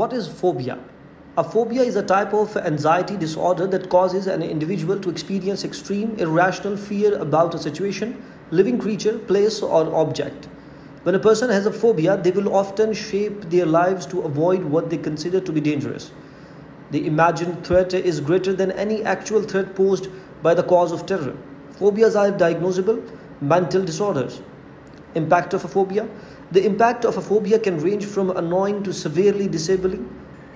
What is phobia? A phobia is a type of anxiety disorder that causes an individual to experience extreme, irrational fear about a situation, living creature, place, or object. When a person has a phobia, they will often shape their lives to avoid what they consider to be dangerous. The imagined threat is greater than any actual threat posed by the cause of terror. Phobias are diagnosable mental disorders. Impact of a phobia. The impact of a phobia can range from annoying to severely disabling.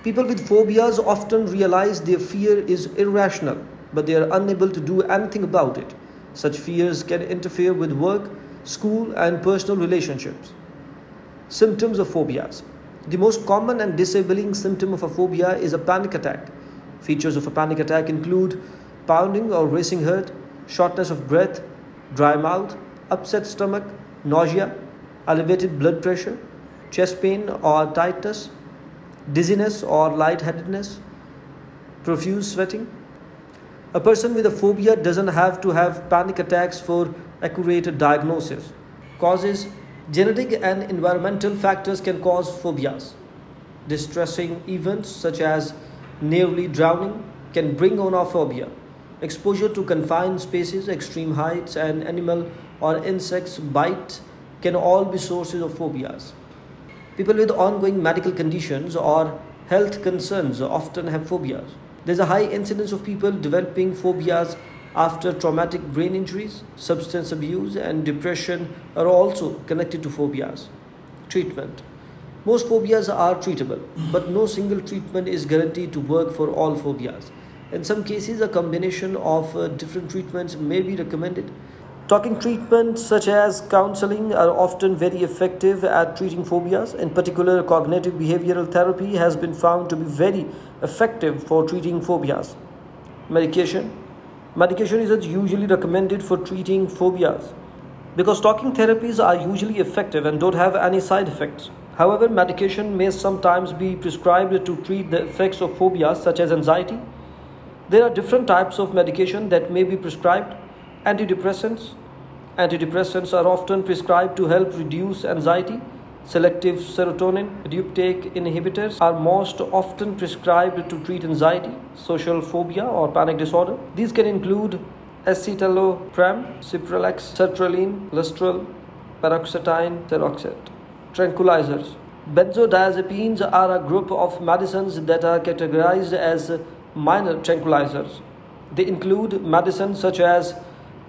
People with phobias often realize their fear is irrational, but they are unable to do anything about it. Such fears can interfere with work, school, and personal relationships. Symptoms of phobias. The most common and disabling symptom of a phobia is a panic attack. Features of a panic attack include pounding or racing heart, shortness of breath, dry mouth, upset stomach, nausea, elevated blood pressure, chest pain or tightness, dizziness or lightheadedness, profuse sweating. A person with a phobia doesn't have to have panic attacks for accurate diagnosis. Causes. Genetic and environmental factors can cause phobias. Distressing events such as nearly drowning can bring on a phobia. Exposure to confined spaces, extreme heights, and animal or insects bites can all be sources of phobias. People with ongoing medical conditions or health concerns often have phobias. There's a high incidence of people developing phobias after traumatic brain injuries. Substance abuse and depression are also connected to phobias. Treatment. Most phobias are treatable, but no single treatment is guaranteed to work for all phobias. In some cases, a combination of different treatments may be recommended. Talking treatments such as counseling are often very effective at treating phobias. In particular, cognitive behavioral therapy has been found to be very effective for treating phobias. Medication. Medication is usually recommended for treating phobias because talking therapies are usually effective and don't have any side effects. However, medication may sometimes be prescribed to treat the effects of phobias such as anxiety. There are different types of medication that may be prescribed. Antidepressants. Antidepressants are often prescribed to help reduce anxiety. Selective serotonin reuptake inhibitors are most often prescribed to treat anxiety, social phobia, or panic disorder. These can include escitalopram, cipralex, sertraline, lustral, paroxetine, seroxet. Tranquilizers. Benzodiazepines are a group of medicines that are categorized as minor tranquilizers. They include medicines such as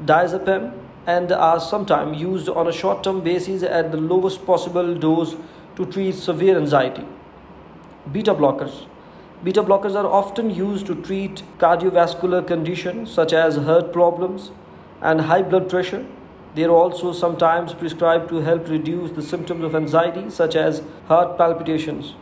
diazepam and are sometimes used on a short-term basis at the lowest possible dose to treat severe anxiety. Beta blockers. Beta blockers are often used to treat cardiovascular conditions such as heart problems and high blood pressure. They are also sometimes prescribed to help reduce the symptoms of anxiety such as heart palpitations.